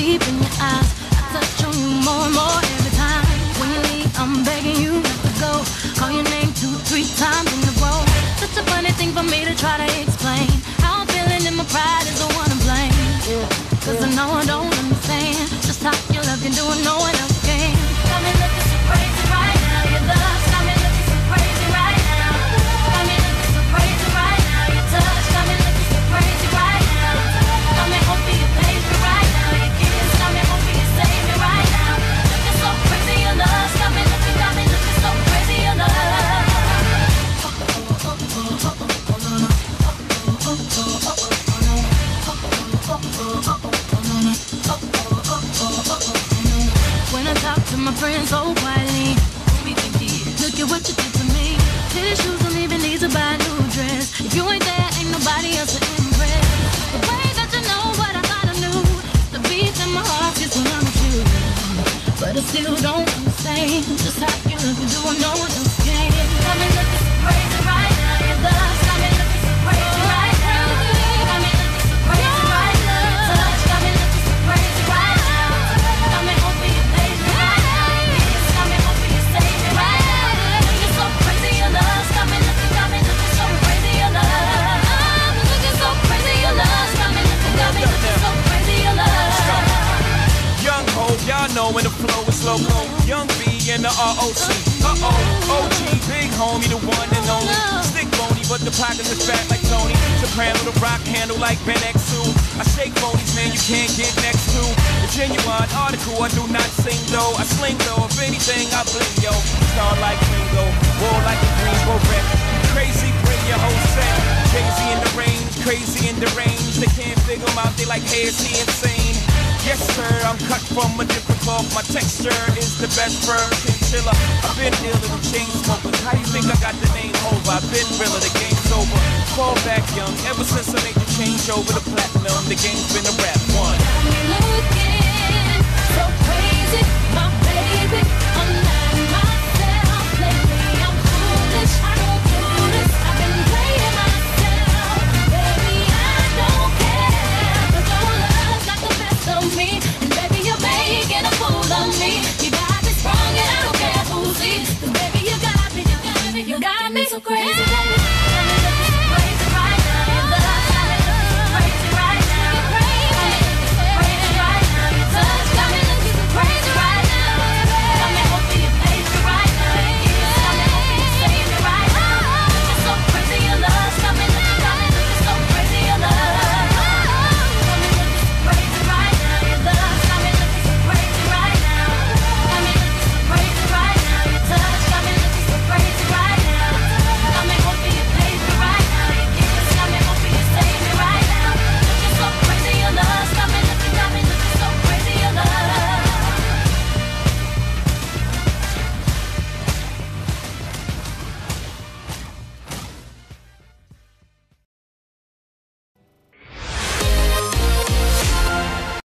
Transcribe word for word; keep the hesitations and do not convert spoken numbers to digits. deep in your eyes. I touch on you more and more every time. When you leave, I'm begging you not to go. Call your name two, three times in a row. Such a funny thing for me to try to explain. How I'm feeling and my pride is the one to blame. Yeah, Cause yeah. I know I don't understand just how you love can do it, no one else can. Got me looking so crazy right now, your love's got me looking so crazy right now. Got me looking so crazy right now, your touch got me looking so crazy right now. Got me hoping you pay me right now, your kiss got me hoping you save me right now. Looking so crazy, your love's got me looking, got me looking so crazy, your love. When I talk to my friends so quietly, look at what you did to me. Titty shoes don't even need to buy a new dress. If you ain't there, ain't nobody else to impress. The way that you know what I thought I knew, the beat in my heart gets when I'm with you. But I still don't understand just how you look and do I know what else can. Got me looking so crazy right now, your love's got me looking so crazy right now. Got me looking so crazy. Y'all know when the flow is loco. Young B and the R O C. Uh-oh, O G, big homie, the one and only. Stick bony, but the pockets is fat like Tony. Soprano, the rock handle like Ben X two. I shake bonies, man, you can't get next to. The genuine article, I do not sing, though. I sling, though, if anything, I bling, yo. Star like Ringo, war like a Greenbow wreck. Crazy, bring your whole set. Crazy in the range, crazy in the range. They can't figure him out, they like, hey, is he insane? Yes, sir, I'm cut from a different cloth. My texture is the best fur chinchilla. I've been dealing with chain smokers. How you think I got the name over? I've been realer, the game's over. Fall back young, ever since I made the change over the platinum. The game's been a rap one. Got me looking so crazy, my baby. I'm not myself lately. I'm foolish, I don't do this. I've been playing myself, baby. I don't care, but your love's got the best of me, and baby, you're making a fool of me. You got me strong, and I don't care who sees. Cause baby, you got me, you got me, you got me so crazy.